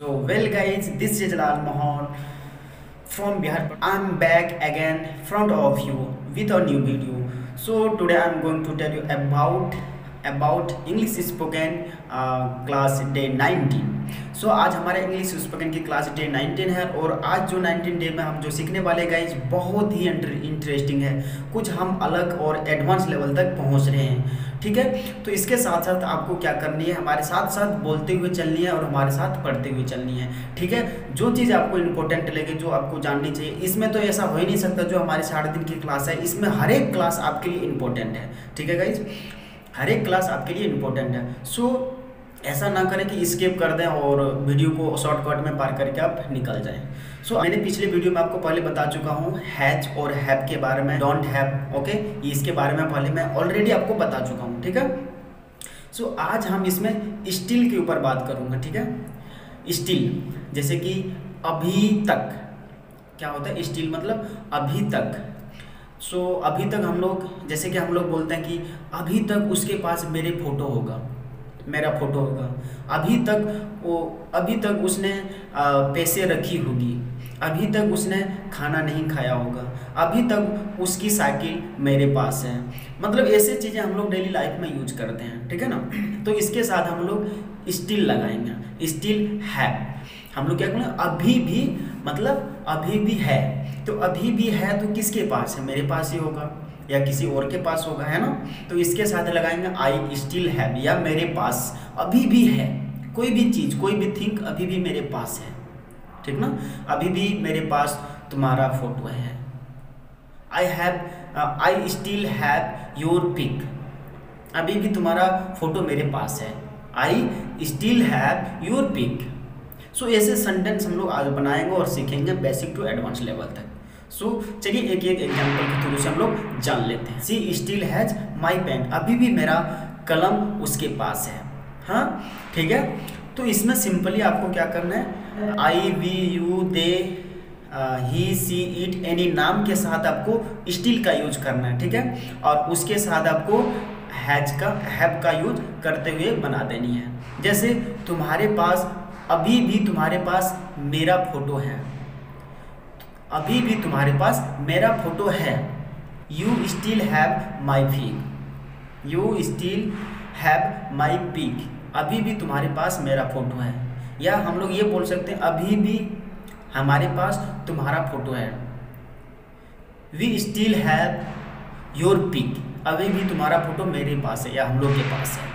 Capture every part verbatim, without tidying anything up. So well guys, this is Lalmohan from Bihar. I'm back again front of you with a new video. So today I'm going to tell you about about English spoken uh, class day nineteen. So आज हमारे English spoken की class day nineteen है और आज जो nineteen day में हम जो सीखने वाले guys बहुत ही इंटरेस्टिंग है, कुछ हम अलग और एडवांस लेवल तक पहुंच रहे हैं, ठीक है। तो इसके साथ साथ आपको क्या करनी है, हमारे साथ साथ बोलते हुए चलनी है और हमारे साथ पढ़ते हुए चलनी है, ठीक है। जो चीज़ आपको इम्पोर्टेंट लगे, जो आपको जाननी चाहिए, इसमें तो ऐसा हो ही नहीं सकता। जो हमारे साढ़े दिन की क्लास है, इसमें हर एक क्लास आपके लिए इम्पोर्टेंट है, ठीक है गाइज, हर एक क्लास आपके लिए इम्पोर्टेंट है। सो ऐसा ना करें कि स्किप कर दें और वीडियो को शॉर्टकट में पार करके आप निकल जाएं। सो so, मैंने पिछले वीडियो में आपको पहले बता चुका हूँ हैज और हैव के बारे में, डोंट हैव, ओके, इसके बारे में पहले मैं ऑलरेडी आपको बता चुका हूँ, ठीक है। सो so, आज हम इसमें स्टिल के ऊपर बात करूँगा, ठीक है। स्टिल जैसे कि अभी तक, क्या होता है स्टिल मतलब अभी तक। सो so, अभी तक हम लोग, जैसे कि हम लोग बोलते हैं कि अभी तक उसके पास मेरे फोटो होगा, मेरा फोटो होगा। अभी तक वो, अभी तक उसने पैसे रखी होगी, अभी तक उसने खाना नहीं खाया होगा, अभी तक उसकी साइकिल मेरे पास है। मतलब ऐसे चीज़ें हम लोग डेली लाइफ में यूज करते हैं, ठीक है ना। तो इसके साथ हम लोग स्टिल लगाएंगे, स्टिल है। हम लोग क्या करेंगे, अभी भी मतलब अभी भी है, तो अभी भी है तो किसके पास है, मेरे पास ही होगा या किसी और के पास होगा, है ना। तो इसके साथ लगाएंगे आई स्टिल हैव, या मेरे पास अभी भी है कोई भी चीज़, कोई भी थिंग अभी भी मेरे पास है, ठीक ना। अभी भी मेरे पास तुम्हारा फोटो है, I have, I still have your pic. अभी भी तुम्हारा फोटो मेरे पास है, I still have your pic. So ऐसे सेंटेंस हम लोग आज बनाएंगे और सीखेंगे बेसिक टू एडवांस लेवल तक। सो so, चलिए एक एक एग्जाम्पल के थ्रू से हम लोग जान लेते हैं। She still has my pen, अभी भी मेरा कलम उसके पास है, हाँ, ठीक है। तो इसमें सिंपली आपको क्या करना है, I, we, you, they, he, she, it, any नाम के साथ आपको स्टिल का यूज करना है, ठीक है। और उसके साथ आपको हैज का, हैव का यूज करते हुए बना देनी है। जैसे तुम्हारे पास, अभी भी तुम्हारे पास मेरा फोटो है, अभी भी तुम्हारे पास मेरा फोटो है। You still have my pic, you still have my pic. अभी भी तुम्हारे पास मेरा फोटो है, या हम लोग ये बोल सकते हैं अभी भी हमारे पास तुम्हारा फोटो है। We still have your pic, अभी भी तुम्हारा फोटो मेरे पास है या हम लोग के पास है,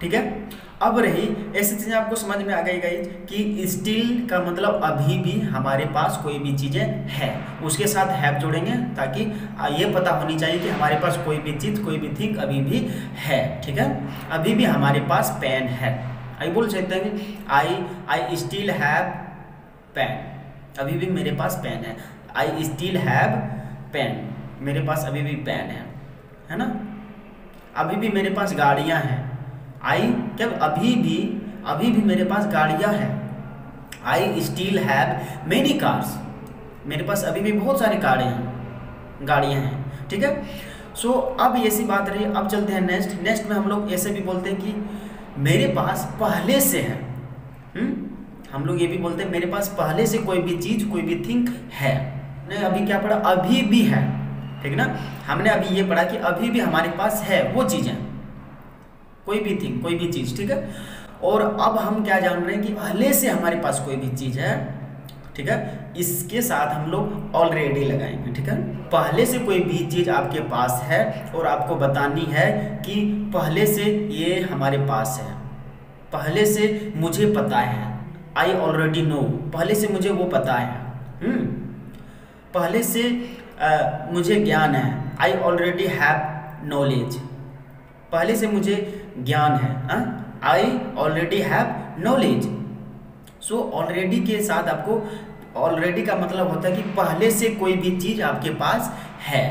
ठीक है। अब रही ऐसी चीज़ें आपको समझ में आ गई गाइज कि स्टिल का मतलब अभी भी हमारे पास कोई भी चीज़ें है, उसके साथ हैव जोड़ेंगे ताकि ये पता होनी चाहिए कि हमारे पास कोई भी चीज़, कोई भी थिंग अभी भी है, ठीक है। अभी भी हमारे पास पेन है, आई बोल सकते हैं कि I I still have pen, अभी भी मेरे पास पेन है। आई स्टिल हैव पेन, मेरे पास अभी भी पेन है, है ना। अभी भी मेरे पास गाड़ियाँ हैं, आई क्या, अभी भी, अभी भी मेरे पास गाड़ियाँ हैं। I still have many cars, मेरे पास अभी भी बहुत सारी गाड़ियाँ हैं, गाड़ियाँ हैं, ठीक है। सो अब ऐसी बात रही। अब चलते हैं नेक्स्ट। नेक्स्ट में हम लोग ऐसे भी बोलते हैं कि मेरे पास पहले से है, हुँ? हम लोग ये भी बोलते हैं मेरे पास पहले से कोई भी चीज़, कोई भी थिंग है। नहीं, अभी क्या पढ़ा, अभी भी है, ठीक ना। हमने अभी ये पढ़ा कि अभी भी हमारे पास है वो चीज़ें, कोई भी थिंग, कोई भी चीज़, ठीक है। और अब हम क्या जान रहे हैं कि पहले से हमारे पास कोई भी चीज़ है, ठीक है। इसके साथ हम लोग ऑलरेडी लगाएंगे, ठीक है। पहले से कोई भी चीज़ आपके पास है और आपको बतानी है कि पहले से ये हमारे पास है, पहले से मुझे पता है, आई ऑलरेडी नो, पहले से मुझे वो पता है, हुँ? पहले से आ, मुझे ज्ञान है, आई ऑलरेडी हैव नॉलेज, पहले से मुझे ज्ञान है, I already have knowledge. So already के साथ आपको, ऑलरेडी का मतलब होता है कि पहले से कोई भी चीज़ आपके पास है,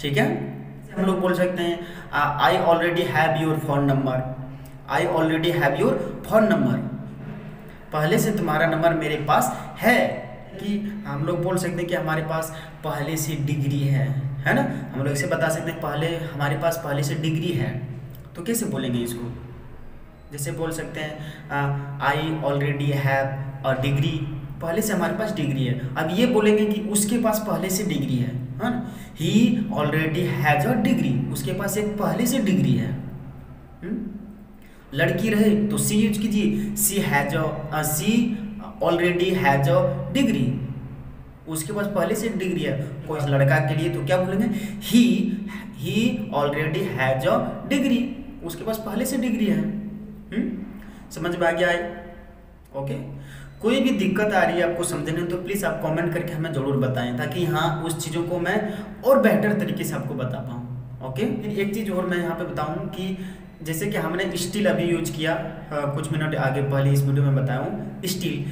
ठीक है। हम लोग बोल सकते हैं I already have your phone number, I already have your phone number, पहले से तुम्हारा नंबर मेरे पास है। कि हम लोग बोल सकते हैं कि हमारे पास पहले से डिग्री है, है ना। हम लोग इसे बता सकते हैं पहले, हमारे पास पहले से डिग्री है, तो कैसे बोलेंगे इसको, जैसे बोल सकते हैं I already have a degree, पहले से हमारे पास डिग्री है। अब ये बोलेंगे कि उसके पास पहले से डिग्री है, है ना, he already has a degree, उसके पास एक पहले से डिग्री है। हुँ? लड़की रहे तो सी यूज कीजिए, she has a, she already has a degree, उसके पास पहले से डिग्री है। कोई लड़का के लिए तो क्या बोलेंगे, he he already has a degree, उसके पास पहले से डिग्री है। हुँ? समझ में आ गया है? ओके, कोई भी दिक्कत आ रही है आपको समझने तो प्लीज़ आप कमेंट करके हमें ज़रूर बताएं, ताकि हाँ उस चीज़ों को मैं और बेहतर तरीके से आपको बता पाऊँ। ओके, फिर एक चीज़ और मैं यहाँ पे बताऊँ कि जैसे कि हमने स्टील अभी यूज किया, आ, कुछ मिनट आगे पहले इस वीडियो में बताया हूँ still,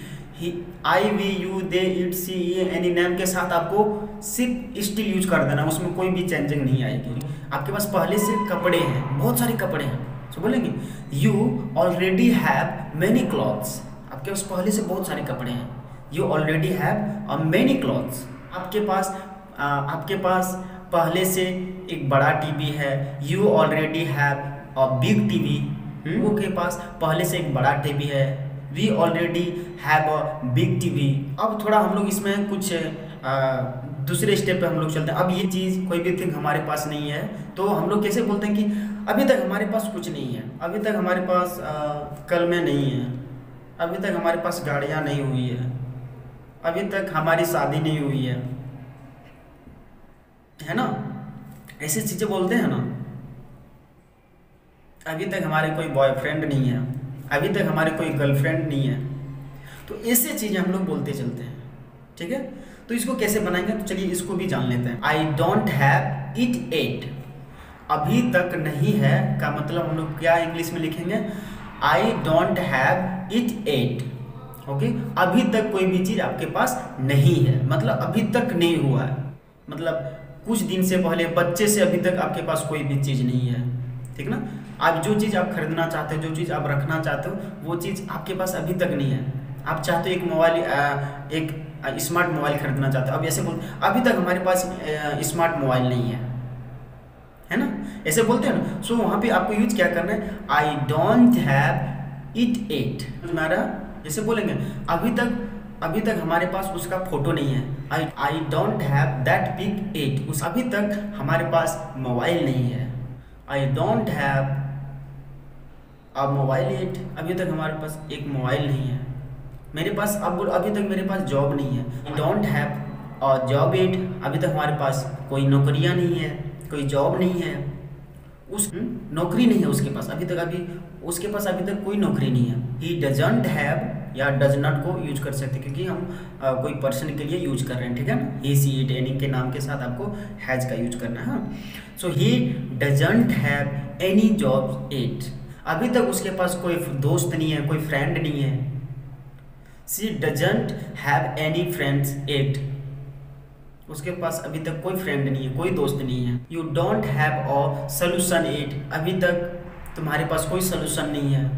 I we you they it she any name के साथ आपको सिर्फ स्टील यूज कर देना, उसमें कोई भी चेंजिंग नहीं आएगी। आपके पास पहले से कपड़े हैं, बहुत सारे कपड़े हैं, तो बोलेंगे you already have many clothes, आपके पास पहले से बहुत सारे कपड़े हैं। You already have a many clothes, आपके पास आ, आपके पास पहले से एक बड़ा टीवी है। You already have a big TV, उनके पास पहले से एक बड़ा टीवी है। We already have a big TV. अब थोड़ा हम लोग इसमें कुछ आ, दूसरे स्टेप पे हम लोग चलते हैं। अब ये चीज़ कोई भी थिंग हमारे पास नहीं है तो हम लोग कैसे बोलते हैं कि अभी तक हमारे पास कुछ नहीं है, अभी तक हमारे पास आ, कल में नहीं है, अभी तक हमारे पास गाड़ियाँ नहीं हुई है, अभी तक हमारी शादी नहीं हुई है, है ना, ऐसी चीज़ें बोलते हैं ना। अभी तक हमारे कोई बॉयफ्रेंड नहीं है, अभी तक हमारे कोई गर्लफ्रेंड नहीं है, तो ऐसी चीज़ें हम लोग बोलते चलते हैं, ठीक है। तो इसको कैसे बनाएंगे, तो चलिए इसको भी जान लेते हैं। I don't have it yet, अभी तक नहीं है का मतलब हम लोग क्या इंग्लिश में लिखेंगे, I don't have it yet. Okay, अभी तक कोई भी चीज़ आपके पास नहीं है मतलब अभी तक नहीं हुआ है, मतलब कुछ दिन से पहले, बच्चे से अभी तक आपके पास कोई भी चीज़ नहीं है, ठीक ना। आप जो चीज़ आप खरीदना चाहते हो, जो चीज़ आप रखना चाहते हो, वो चीज़ आपके पास अभी तक नहीं है। आप चाहते हो एक मोबाइल, एक स्मार्ट मोबाइल खरीदना चाहते हो, अब ऐसे बोल अभी तक हमारे पास स्मार्ट मोबाइल नहीं है, है ना, ऐसे बोलते हैं ना। सो so, वहाँ पे आपको यूज क्या करना है, I don't have it yet, हमारा जैसे बोलेंगे अभी तक अभी तक हमारे पास उसका फोटो नहीं है। I I don't have that pic yet, उस अभी तक हमारे पास मोबाइल नहीं है। I don't have a mobile yet, अभी तक हमारे पास एक मोबाइल नहीं है। मेरे पास अब अभी तक मेरे पास जॉब नहीं है। I don't have a job yet, अभी तक हमारे पास कोई नौकरियाँ नहीं है, कोई जॉब नहीं है, उस नौकरी नहीं है उसके पास अभी तक, अभी उसके पास अभी तक कोई नौकरी नहीं है। ही डजंट हैव या डज नॉट को यूज कर सकते क्योंकि हम आ, कोई पर्सन के लिए यूज कर रहे हैं, ठीक है ना। ही सी इट एनी के नाम के साथ आपको हैज का यूज करना है। So he doesn't have any job yet, अभी तक उसके पास कोई दोस्त नहीं है, कोई फ्रेंड नहीं है। She doesn't have any friends yet, उसके पास अभी तक कोई फ्रेंड नहीं है, कोई दोस्त नहीं है। You don't have a solution yet, अभी तक तुम्हारे पास कोई सोल्यूशन नहीं है।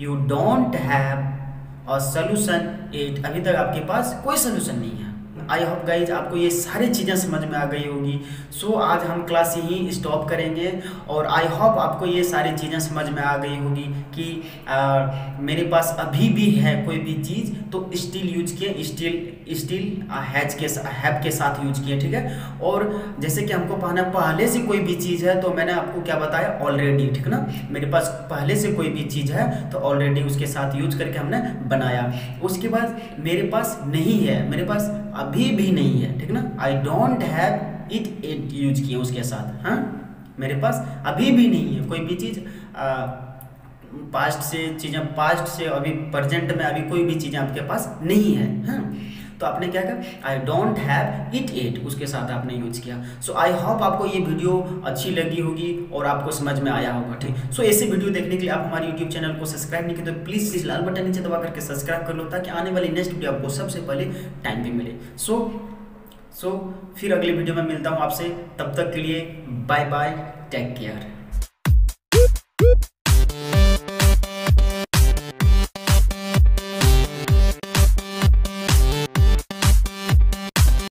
You don't have a solution yet, अभी तक आपके पास कोई सोल्यूशन नहीं है। आई होप गाइज आपको ये सारी चीज़ें समझ में आ गई होगी। सो so, आज हम क्लास यहीं स्टॉप करेंगे और आई होप आपको ये सारी चीज़ें समझ में आ गई होगी कि आ, मेरे पास अभी भी है कोई भी चीज़ तो स्टील यूज किए, स्टील स्टील हैज के हैव के साथ यूज किए, ठीक है। और जैसे कि हमको पाना पहले से कोई भी चीज़ है तो मैंने आपको क्या बताया, ऑलरेडी, ठीक ना। मेरे पास पहले से कोई भी चीज़ है तो ऑलरेडी उसके साथ यूज करके हमने बनाया। उसके बाद मेरे पास नहीं है, मेरे पास अभी भी नहीं है, ठीक ना। I don't have it yet use किया उसके साथ, हाँ मेरे पास अभी भी नहीं है कोई भी चीज़। पास्ट से चीज़ें, पास्ट से अभी प्रेजेंट में अभी कोई भी चीज़ें आपके पास नहीं है, हाँ। तो आपने क्या कहा, I don't have it yet, उसके साथ आपने यूज किया। सो आई होप आपको ये वीडियो अच्छी लगी होगी और आपको समझ में आया होगा, ठीक। सो so, ऐसे वीडियो देखने के लिए आप हमारे यूट्यूब चैनल को सब्सक्राइब नहीं किया तो प्लीज़ प्लीज़ लाल बटन नीचे दबा करके सब्सक्राइब कर लो, ताकि आने वाली नेक्स्ट वीडियो आपको सबसे पहले टाइम पर मिले। सो so, सो so, फिर अगले वीडियो में मिलता हूँ आपसे, तब तक के लिए बाय बाय, टेक केयर।